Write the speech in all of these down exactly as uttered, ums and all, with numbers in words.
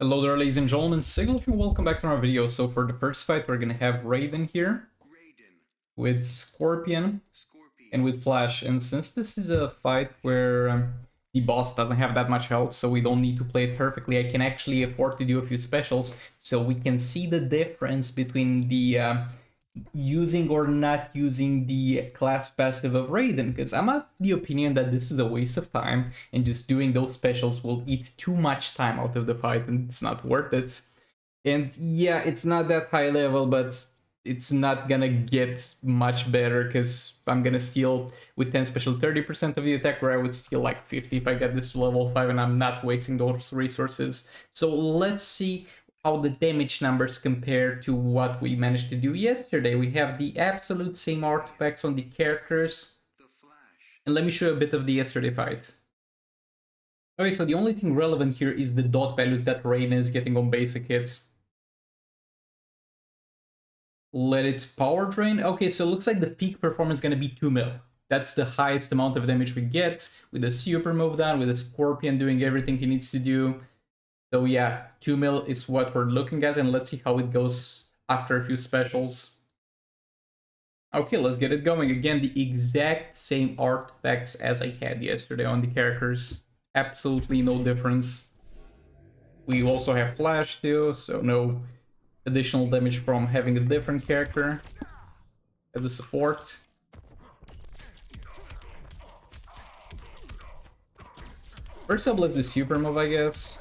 Hello there, ladies and gentlemen, Signal here, welcome back to our video. So for the first fight, we're gonna have Raiden here, Raiden. with Scorpion, Scorpion, and with Flash. And since this is a fight where um, the boss doesn't have that much health, so we don't need to play it perfectly, I can actually afford to do a few specials, so we can see the difference between the uh, using or not using the class passive of Raiden, because I'm of the opinion that this is a waste of time and just doing those specials will eat too much time out of the fight and it's not worth it. And yeah, it's not that high level, but it's not gonna get much better because I'm gonna steal with ten special thirty percent of the attack, where I would steal like fifty if I get this to level five and I'm not wasting those resources. So let's see how the damage numbers compare to what we managed to do yesterday. We have the absolute same artifacts on the characters. The Flash. And let me show you a bit of the yesterday fight. Okay, so the only thing relevant here is the dot values that Raiden is getting on basic hits. Let it power drain. Okay, so it looks like the peak performance is going to be two mil. That's the highest amount of damage we get with a super move down, with a Scorpion doing everything he needs to do. So yeah, two mil is what we're looking at, and let's see how it goes after a few specials. Okay, let's get it going. Again, the exact same artifacts as I had yesterday on the characters. Absolutely no difference. We also have Flash too, so no additional damage from having a different character as a support. First up, let's do super move, I guess.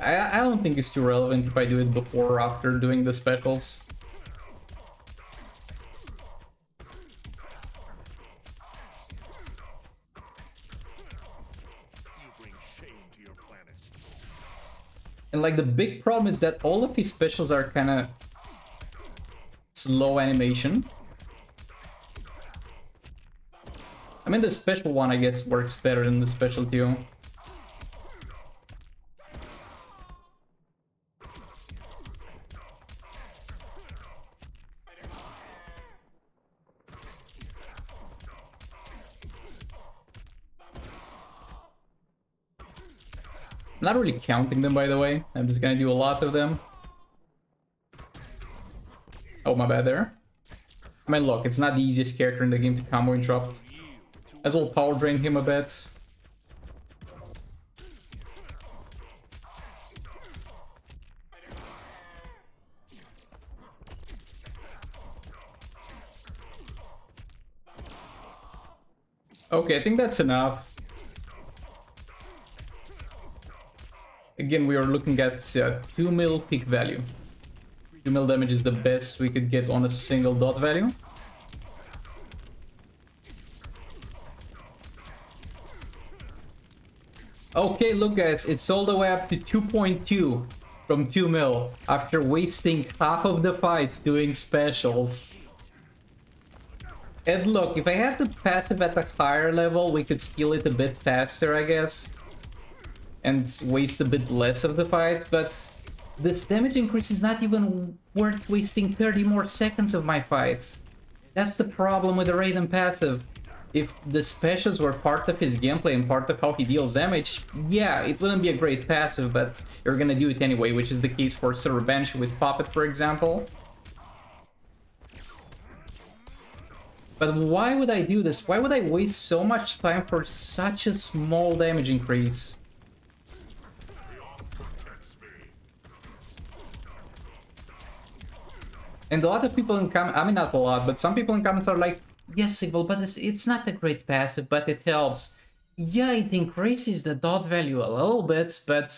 I don't think it's too relevant if I do it before or after doing the specials. You bring shame to your planet. And like the big problem is that all of his specials are kind of slow animation. I mean, the special one I guess works better than the special two. I'm not really counting them, by the way. I'm just gonna do a lot of them. Oh, my bad there. I mean, look, it's not the easiest character in the game to combo and drop. As well, power drain him a bit. Okay, I think that's enough. Again, we are looking at uh, two mil peak value. two mil damage is the best we could get on a single dot value. Okay, look guys, it's all the way up to two point two from two mil after wasting half of the fight doing specials. And look, if I had the passive at a higher level, we could steal it a bit faster, I guess, and waste a bit less of the fight, but this damage increase is not even worth wasting thirty more seconds of my fights. That's the problem with the Raiden passive. If the specials were part of his gameplay and part of how he deals damage, yeah, it wouldn't be a great passive, but you're gonna do it anyway, which is the case for Silver Banshee with Puppet, for example. But why would I do this? Why would I waste so much time for such a small damage increase? And a lot of people in comments, I mean not a lot, but some people in comments are like, yes, Sigval, but it's, it's not a great passive, but it helps. Yeah, it increases the dot value a little bit, but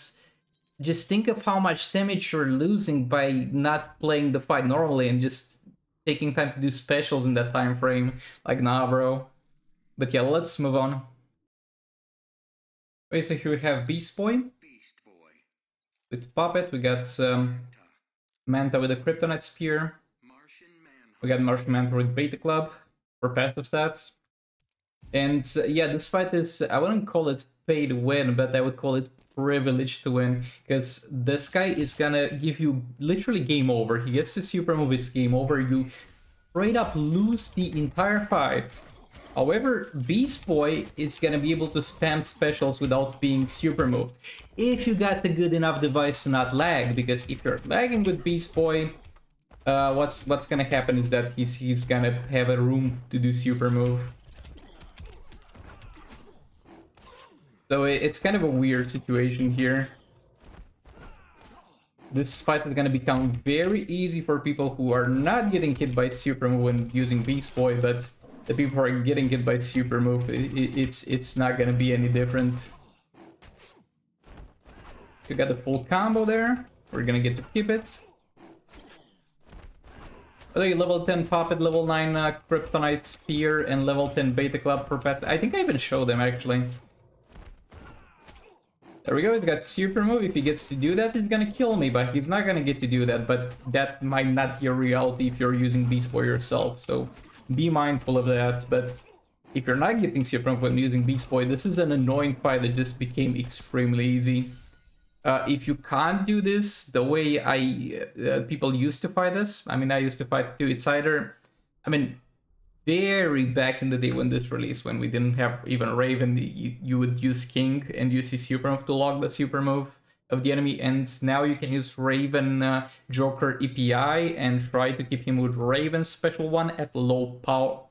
just think of how much damage you're losing by not playing the fight normally and just taking time to do specials in that time frame. Like, nah, bro. But yeah, let's move on. Okay, so here we have Beast Boy. Beast Boy. With Puppet, we got um, Manta with a Kryptonite Spear. We got Martian Manhunter with Beta Club for passive stats. And uh, yeah, this fight is, I wouldn't call it pay to win, but I would call it privilege to win, because this guy is gonna give you literally game over. He gets to super move, it's game over. You straight up lose the entire fight However, Beast Boy is gonna be able to spam specials without being super moved, if you got a good enough device to not lag, because if you're lagging with Beast Boy, uh, what's what's gonna happen is that he's, he's gonna have a room to do super move. So it, it's kind of a weird situation here. This fight is gonna become very easy for people who are not getting hit by super move when using Beast Boy, but the people who are getting hit by super move, it, it, it's it's not gonna be any different. We got the full combo there. We're gonna get to keep it. Okay, level ten Puppet, level nine uh, Kryptonite Spear, and level ten Beta Club for past. I think I even showed them actually. There we go, he's got super move. If he gets to do that, he's gonna kill me, but he's not gonna get to do that, but that might not be your reality if you're using Beast Boy yourself, so be mindful of that. But if you're not getting super move when using Beast Boy, this is an annoying fight that just became extremely easy. Uh, if you can't do this the way I uh, people used to fight us, I mean, I used to fight too, it's either, I mean, very back in the day when this released, when we didn't have even Raven, you, you would use King and use his super move to lock the super move of the enemy, and now you can use Raven uh, Joker E P I and try to keep him with Raven's special one at low power.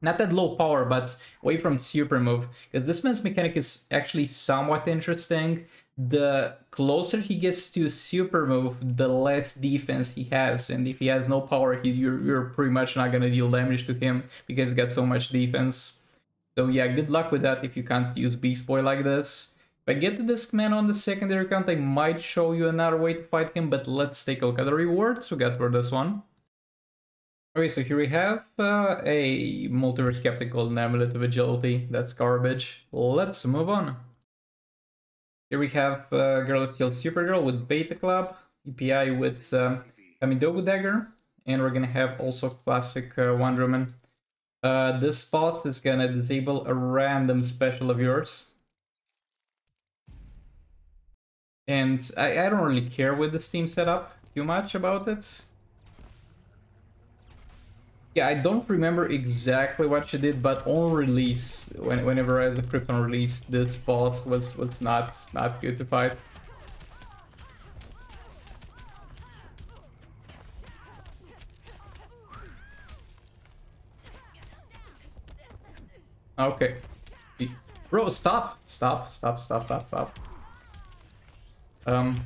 Not at low power, but away from super move, because this man's mechanic is actually somewhat interesting. The closer he gets to super move, the less defense he has, and if he has no power, he, you're, you're pretty much not going to deal damage to him because he's got so much defense. So yeah, good luck with that if you can't use Beast Boy like this. If I get to this man on the secondary account, I might show you another way to fight him, but let's take a look at the rewards we got for this one. Okay, so here we have uh, a Multiverse Captain Golden Amulet of Agility. That's garbage. Let's move on. Here we have uh, Girl of Steel Supergirl with Beta Club, E P I with uh, Amidobu Dagger, and we're gonna have also classic uh, Wonder Woman. Uh, this boss is gonna disable a random special of yours. And I, I don't really care with this team setup too much about it. Yeah, I don't remember exactly what she did, but on release, when, whenever as a Krypton release, this boss was was not not good to fight. Okay, bro, stop, stop, stop, stop, stop, stop. Um.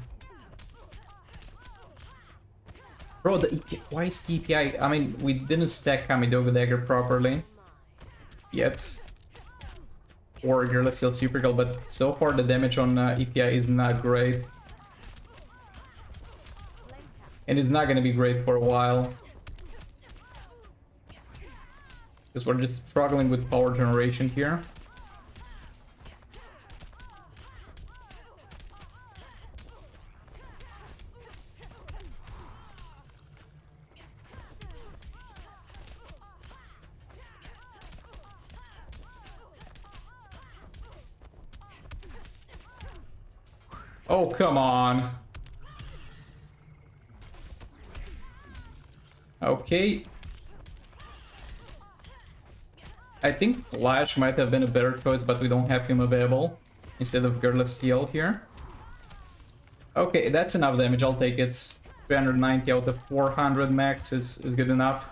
Bro, the E P I, why is the E P I? I mean, we didn't stack Amidobu Dagger properly yet. Or Girl of Steel Supergirl, but so far the damage on uh, E P I is not great. And it's not gonna be great for a while. Because we're just struggling with power generation here. Oh, come on. Okay. I think Flash might have been a better choice, but we don't have him available instead of Girl of Steel here. Okay, that's enough damage. I'll take it. three hundred ninety out of four hundred max is, is good enough.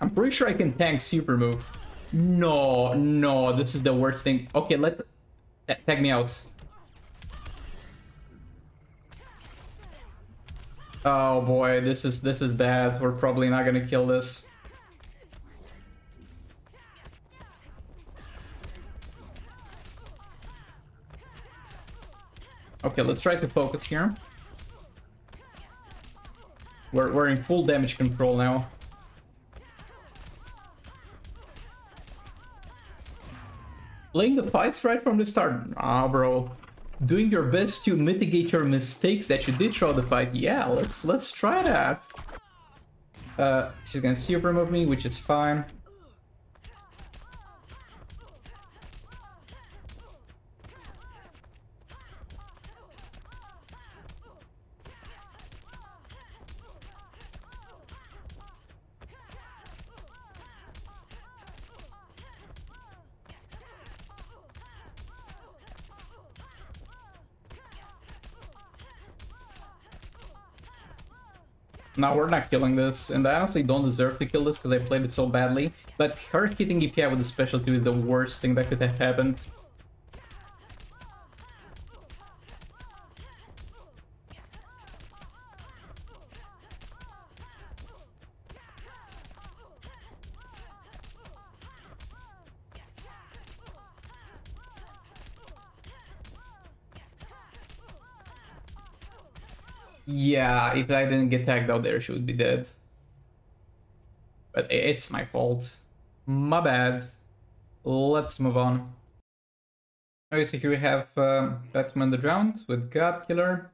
I'm pretty sure I can tank super move. No, no, this is the worst thing. Okay, let's... Tag me out. Oh boy, this is this is bad. We're probably not gonna kill this. Okay, let's try to focus here. We're we're in full damage control now. Playing the fights right from the start? Nah, bro. Doing your best to mitigate your mistakes that you did throughout the fight. Yeah, let's let's try that. Uh, she's gonna super move me, which is fine. No, we're not killing this, and I honestly don't deserve to kill this because I played it so badly, but her hitting E P I with a special two is the worst thing that could have happened. Yeah, if I didn't get tagged out there, she would be dead. But it's my fault. My bad. Let's move on. Okay, so here we have uh, Batman the Drowned with Godkiller,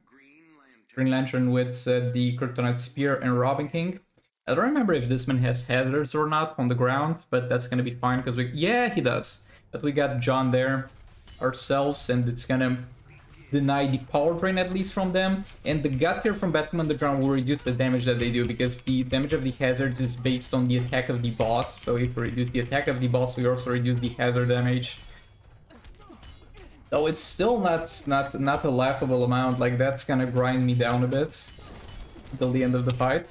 Green Lantern with uh, the Kryptonite Spear, and Robin King. I don't remember if this man has hazards or not on the ground, but that's gonna be fine because we... Yeah, he does. But we got John there ourselves, and it's gonna... deny the power drain at least from them, and the Godkiller from Batman the Drowned will reduce the damage that they do because the damage of the hazards is based on the attack of the boss. So if we reduce the attack of the boss, we also reduce the hazard damage. Though it's still not not not a laughable amount. Like, that's gonna grind me down a bit until the end of the fight.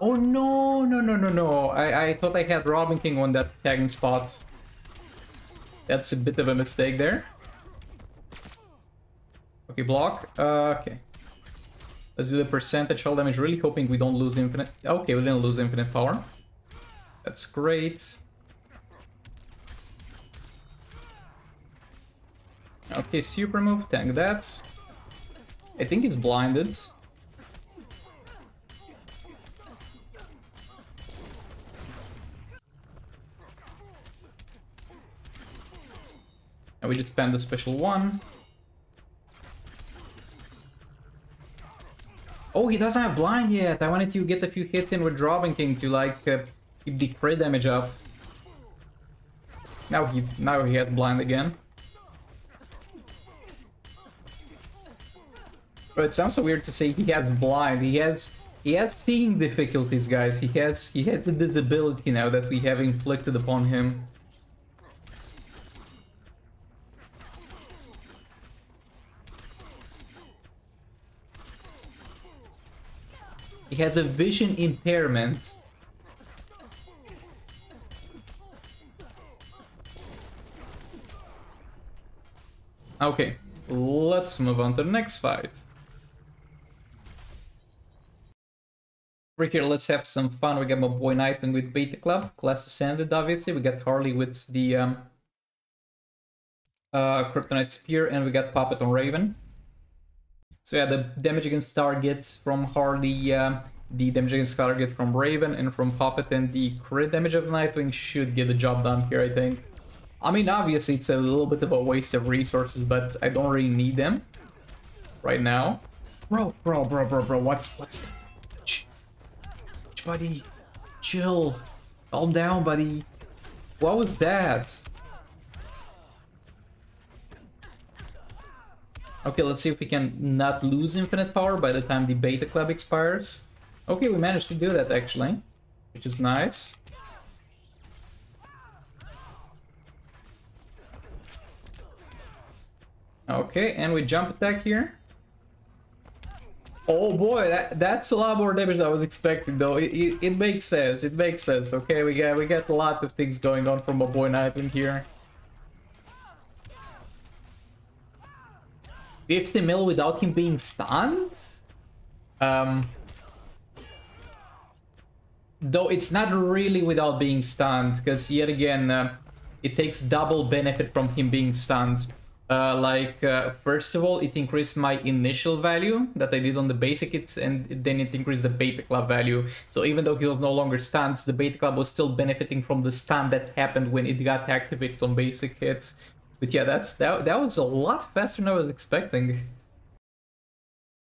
Oh no no no no no! I I thought I had Robin King on that tagging spot. That's a bit of a mistake there. Okay, block. Uh, okay. Let's do the percentage hull damage, really hoping we don't lose infinite... Okay, we didn't lose infinite power. That's great. Okay, super move, tank that. I think he's blinded. And we just spam the special one. Oh, he doesn't have blind yet. I wanted to get a few hits in with Robin King to like uh, keep the crit damage up. Now he now he has blind again. But it sounds so weird to say he has blind. He has he has seeing difficulties, guys. He has he has a disability now that we have inflicted upon him. He has a vision impairment. Okay, let's move on to the next fight. Right here, let's have some fun. We got my boy Nightwing with Beta Club. Class ascended, obviously. We got Harley with the um, uh, Kryptonite Spear, and we got Puppet on Raven. So yeah, the damage against targets from Harley, uh, the damage against targets from Raven, and from Puppet, and the crit damage of Nightwing should get the job done here, I think. I mean, obviously it's a little bit of a waste of resources, but I don't really need them right now. Bro, bro, bro, bro, bro, what's... what's... Shh. Shh, buddy. Chill. Calm down, buddy. What was that? Okay, let's see if we can not lose infinite power by the time the Beta Club expires. Okay, we managed to do that, actually, which is nice. Okay, and we jump attack here. Oh boy, that, that's a lot more damage than I was expecting, though. It, it, it makes sense, it makes sense. Okay, we got, we got a lot of things going on from my boy Nightwing here. fifty mil without him being stunned? Um, though it's not really without being stunned, because yet again, uh, it takes double benefit from him being stunned. Uh, like, uh, first of all, it increased my initial value that I did on the basic hits, and then it increased the Beta Club value. So even though he was no longer stunned, the Beta Club was still benefiting from the stun that happened when it got activated on basic hits. But yeah, that's that, that was a lot faster than I was expecting.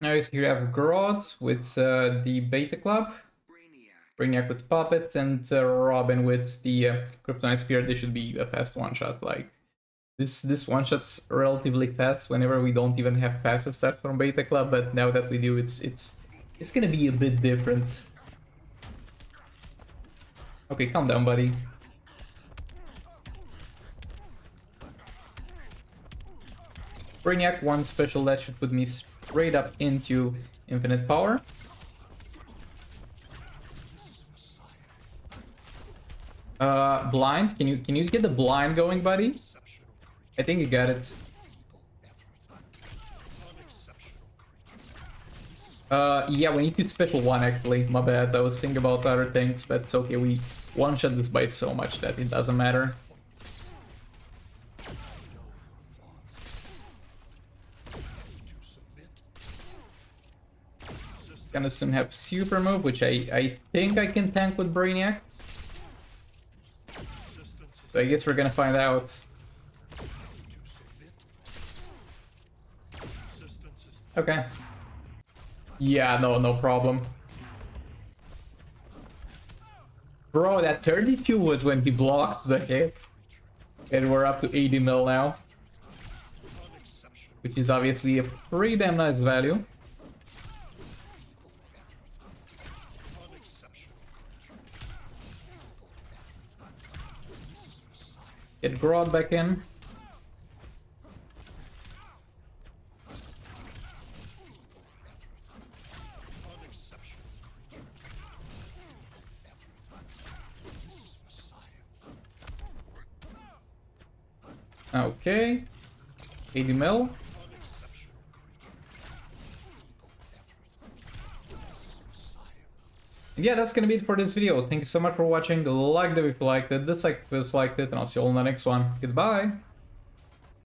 Now here you have Grodd with uh, the Beta Club, Brainiac, Brainiac with Puppet, and uh, Robin with the uh, Kryptonite Spear. They should be a fast one-shot. Like, this this one-shot's relatively fast whenever we don't even have passive stuff from Beta Club, but now that we do, it's it's it's gonna be a bit different. Okay, calm down, buddy. Brainiac, one special, that should put me straight up into infinite power. Uh, blind. Can you can you get the blind going, buddy? I think you got it. Uh, yeah, we need to special one actually. My bad. I was thinking about other things, but it's okay. We one shot this by so much that it doesn't matter. Gonna soon have super move, which I I think I can tank with Brainiac. So I guess we're gonna find out. Okay. Yeah, no, no problem. Bro, that thirty-two was when he blocked the hit. And we're up to eighty mil now. Which is obviously a pretty damn nice value. Get Grodd back in. Okay, eighty mil. And yeah, that's gonna be it for this video. Thank you so much for watching. Like it if you liked it, dislike if you disliked it, and I'll see you all in the next one. Goodbye!